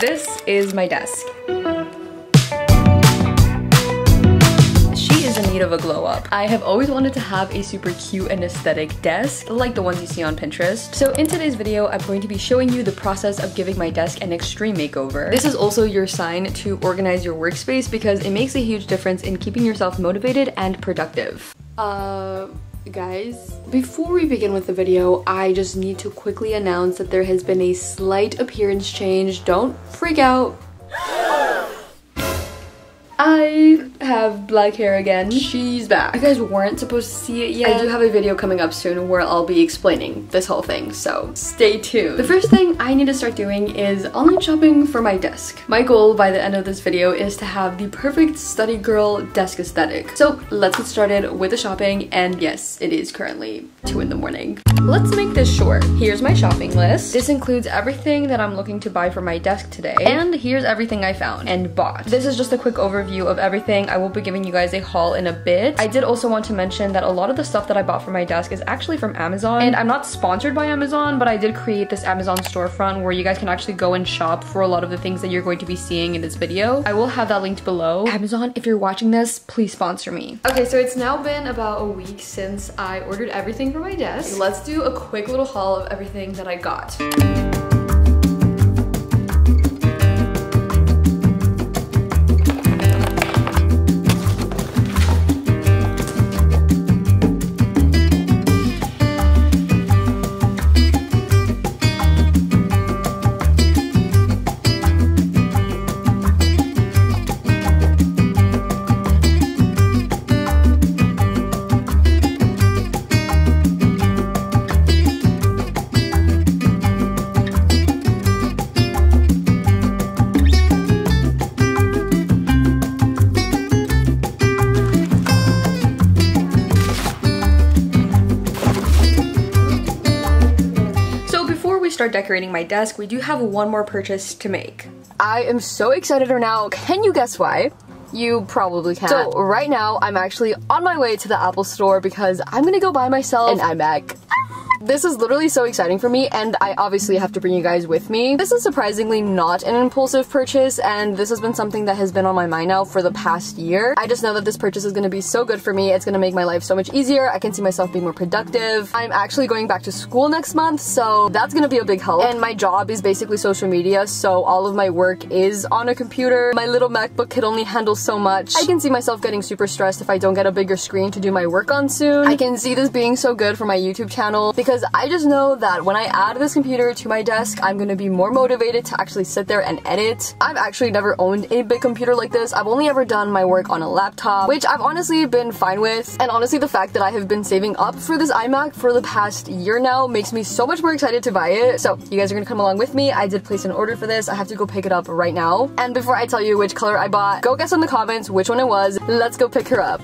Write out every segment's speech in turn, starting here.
This is my desk. She is in need of a glow up. I have always wanted to have a super cute and aesthetic desk, like the ones you see on Pinterest. So in today's video, I'm going to be showing you the process of giving my desk an extreme makeover. This is also your sign to organize your workspace because it makes a huge difference in keeping yourself motivated and productive. Guys, before we begin with the video, I just need to quickly announce that there has been a slight appearance change. Don't freak out. I have black hair again. She's back. You guys weren't supposed to see it yet. I do have a video coming up soon where I'll be explaining this whole thing, so stay tuned. The first thing I need to start doing is online shopping for my desk. My goal by the end of this video is to have the perfect study girl desk aesthetic. So let's get started with the shopping, and yes, it is currently 2 in the morning. Let's make this short. Here's my shopping list. This includes everything that I'm looking to buy for my desk today, and here's everything I found and bought. This is just a quick overview of everything. I will be giving you guys a haul in a bit. I did also want to mention that a lot of the stuff that I bought for my desk is actually from Amazon, and I'm not sponsored by Amazon, but I did create this Amazon storefront where you guys can actually go and shop for a lot of the things that you're going to be seeing in this video. I will have that linked below. Amazon, if you're watching this, please sponsor me. Okay, so it's now been about a week since I ordered everything for my desk. Let's do a quick little haul of everything that I got. Start decorating my desk, we do have one more purchase to make. I am so excited right now. Can you guess why? You probably can. So right now I'm actually on my way to the Apple store because I'm gonna go buy myself an iMac. This is literally so exciting for me, and I obviously have to bring you guys with me. This is surprisingly not an impulsive purchase, and this has been something that has been on my mind now for the past year. I just know that this purchase is gonna be so good for me. It's gonna make my life so much easier. I can see myself being more productive. I'm actually going back to school next month, so that's gonna be a big help. And my job is basically social media, so all of my work is on a computer. My little MacBook could only handle so much. I can see myself getting super stressed if I don't get a bigger screen to do my work on soon. I can see this being so good for my YouTube channel because I just know that when I add this computer to my desk, I'm gonna be more motivated to actually sit there and edit. I've actually never owned a big computer like this. I've only ever done my work on a laptop, which I've honestly been fine with. And honestly, the fact that I have been saving up for this iMac for the past year now makes me so much more excited to buy it. So you guys are gonna come along with me. I did place an order for this. I have to go pick it up right now. And before I tell you which color I bought, go guess in the comments which one it was. Let's go pick her up.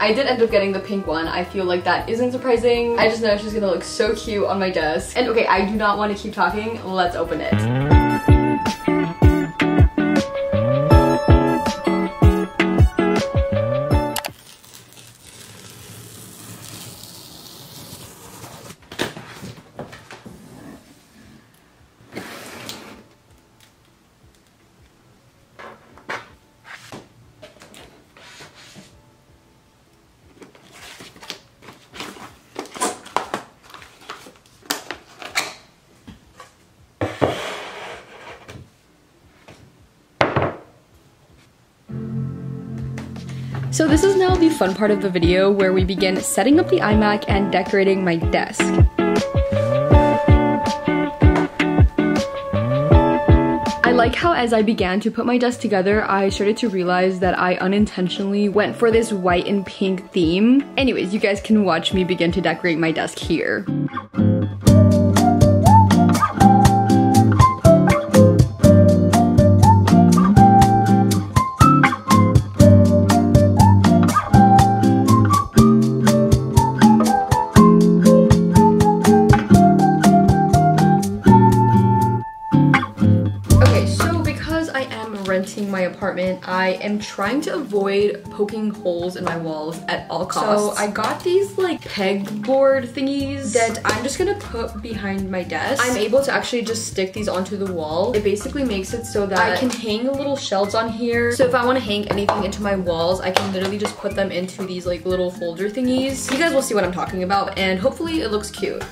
I did end up getting the pink one. I feel like that isn't surprising. I just know she's gonna look so cute on my desk. And okay, I do not want to keep talking. Let's open it. So this is now the fun part of the video where we begin setting up the iMac and decorating my desk. I like how as I began to put my desk together, I started to realize that I unintentionally went for this white and pink theme. Anyways, you guys can watch me begin to decorate my desk here. apartment. I am trying to avoid poking holes in my walls at all costs. So I got these like pegboard thingies that I'm just gonna put behind my desk. I'm able to actually just stick these onto the wall. It basically makes it so that I can hang little shelves on here. So if I wanna hang anything into my walls, I can literally just put them into these like little folder thingies. You guys will see what I'm talking about and hopefully it looks cute.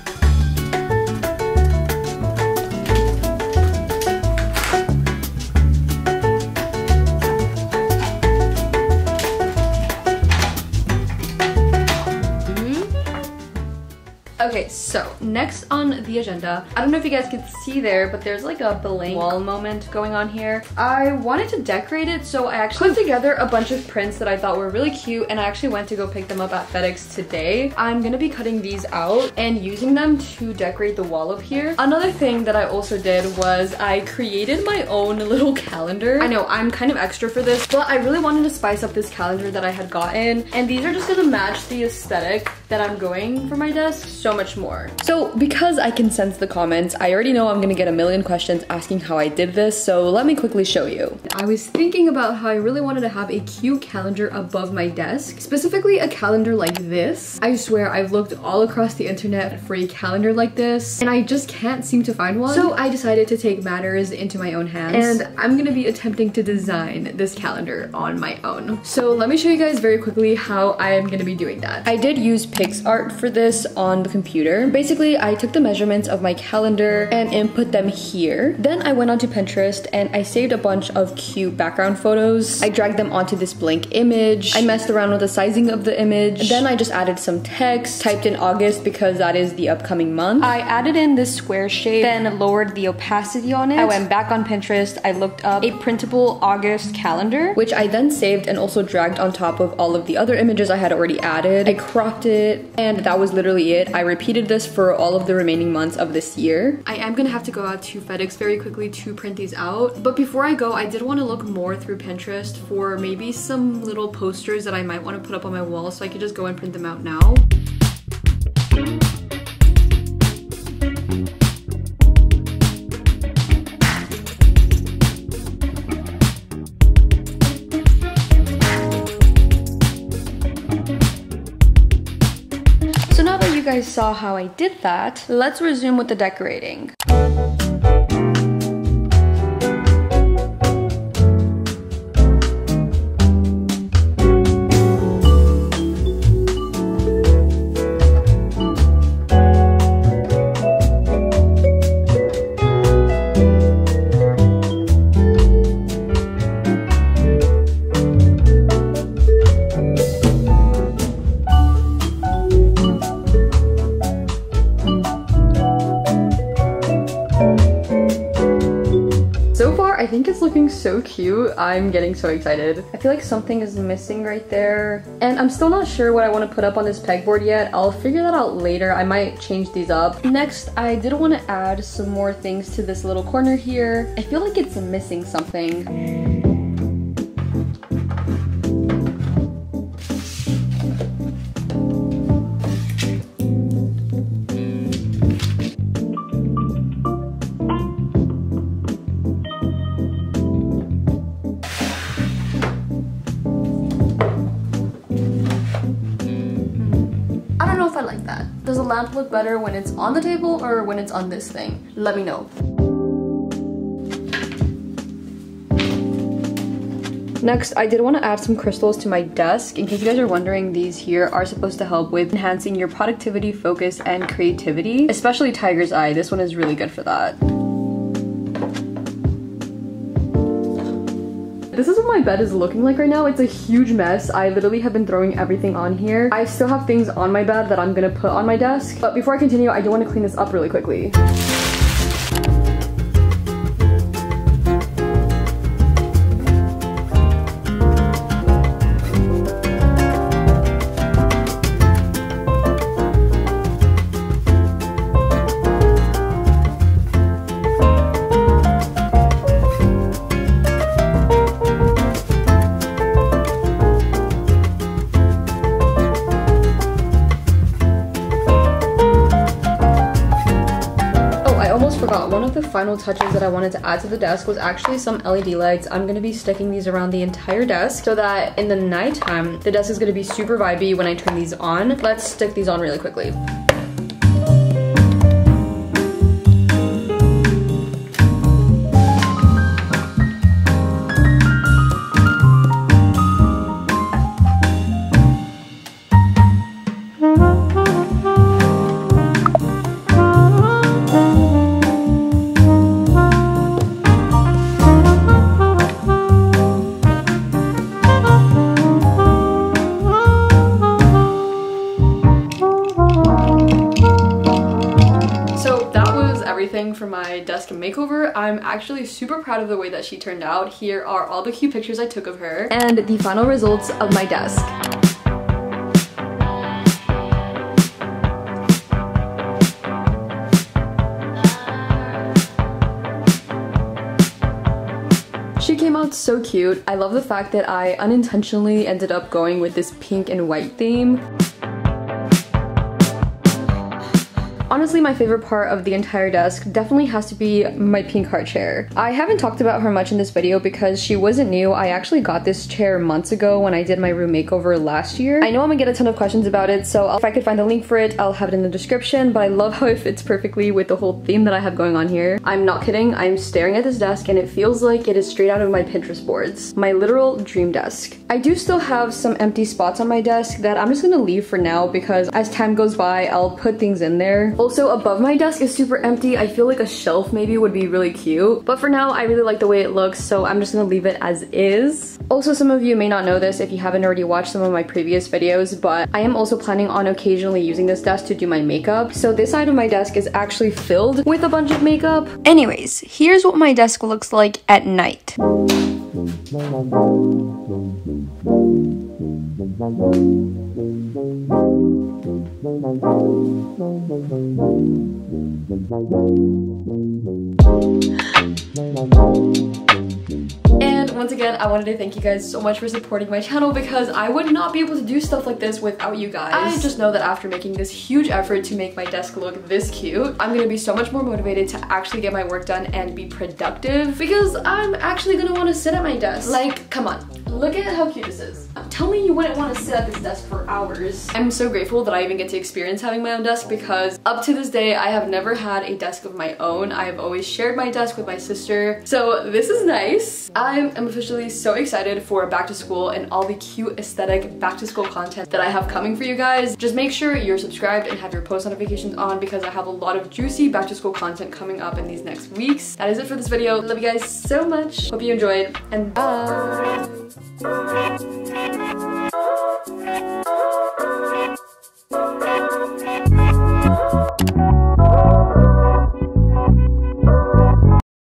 Okay, so next on the agenda, I don't know if you guys can see there, but there's like a blank wall moment going on here. I wanted to decorate it, so I actually put together a bunch of prints that I thought were really cute, and I actually went to go pick them up at FedEx today. I'm gonna be cutting these out and using them to decorate the wall up here. Another thing that I also did was I created my own little calendar. I know, I'm kind of extra for this, but I really wanted to spice up this calendar that I had gotten, and these are just gonna match the aesthetic that I'm going for my desk. So much more. So because I can sense the comments, I already know I'm gonna get a million questions asking how I did this, so let me quickly show you. I was thinking about how I really wanted to have a cute calendar above my desk, specifically a calendar like this. I swear I've looked all across the internet for a calendar like this, and I just can't seem to find one. So I decided to take matters into my own hands, and I'm gonna be attempting to design this calendar on my own. So let me show you guys very quickly how I am gonna be doing that. I did use PixArt for this on the computer. Basically, I took the measurements of my calendar and input them here. Then I went onto Pinterest and I saved a bunch of cute background photos. I dragged them onto this blank image. I messed around with the sizing of the image. And then I just added some text, typed in August because that is the upcoming month. I added in this square shape, then lowered the opacity on it. I went back on Pinterest. I looked up a printable August calendar, which I then saved and also dragged on top of all of the other images I had already added. I cropped it, and that was literally it. I repeated this for all of the remaining months of this year. I am gonna have to go out to FedEx very quickly to print these out, but before I go, I did want to look more through Pinterest for maybe some little posters that I might want to put up on my wall, so I could just go and print them out now. I saw how I did that. Let's resume with the decorating. I think it's looking so cute. I'm getting so excited. I feel like something is missing right there. And I'm still not sure what I want to put up on this pegboard yet. I'll figure that out later. I might change these up. Next, I did want to add some more things to this little corner here. I feel like it's missing something. I like that. Does a lamp look better when it's on the table or when it's on this thing? Let me know. Next, I did want to add some crystals to my desk. In case you guys are wondering, these here are supposed to help with enhancing your productivity, focus, and creativity, especially Tiger's Eye. This one is really good for that. This is what my bed is looking like right now. It's a huge mess. I literally have been throwing everything on here. I still have things on my bed that I'm gonna put on my desk. But before I continue, I do want to clean this up really quickly. the final touches that I wanted to add to the desk was actually some LED lights. I'm gonna be sticking these around the entire desk so that in the nighttime, the desk is gonna be super vibey when I turn these on. Let's stick these on really quickly. For my desk makeover. I'm actually super proud of the way that she turned out. Here are all the cute pictures I took of her and the final results of my desk. She came out so cute. I love the fact that I unintentionally ended up going with this pink and white theme. Honestly, my favorite part of the entire desk definitely has to be my pink heart chair. I haven't talked about her much in this video because she wasn't new. I actually got this chair months ago when I did my room makeover last year. I know I'm gonna get a ton of questions about it, so if I could find the link for it, I'll have it in the description, but I love how it fits perfectly with the whole theme that I have going on here. I'm not kidding, I'm staring at this desk and it feels like it is straight out of my Pinterest boards. My literal dream desk. I do still have some empty spots on my desk that I'm just gonna leave for now because as time goes by, I'll put things in there. Also, above my desk is super empty. I feel like a shelf maybe would be really cute. But for now, I really like the way it looks, so I'm just gonna leave it as is. Also, some of you may not know this if you haven't already watched some of my previous videos, but I am also planning on occasionally using this desk to do my makeup. So this side of my desk is actually filled with a bunch of makeup. Anyways, here's what my desk looks like at night. And once again, I wanted to thank you guys so much for supporting my channel because I would not be able to do stuff like this without you guys. I just know that after making this huge effort to make my desk look this cute, I'm gonna be so much more motivated to actually get my work done and be productive because I'm actually gonna want to sit at my desk. Like, come on. Look at how cute this is. Tell me you wouldn't want to sit at this desk for hours. I'm so grateful that I even get to experience having my own desk because up to this day, I have never had a desk of my own. I have always shared my desk with my sister. So this is nice. I am officially so excited for back to school and all the cute aesthetic back to school content that I have coming for you guys. Just make sure you're subscribed and have your post notifications on because I have a lot of juicy back to school content coming up in these next weeks. That is it for this video. Love you guys so much. Hope you enjoyed and bye.